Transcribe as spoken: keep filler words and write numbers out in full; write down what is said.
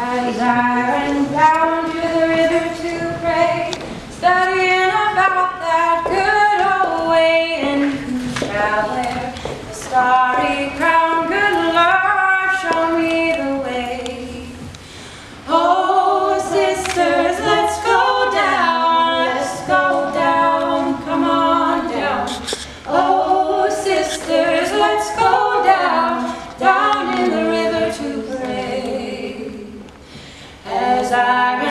As I ran down to the river to pray, studying about that good old way, and who shall wear the starry crown? Good Lord, show me the way. Oh, sisters, let's go down, let's go down, come on down. Oh, sisters, let's go down, down in the river to pray. As I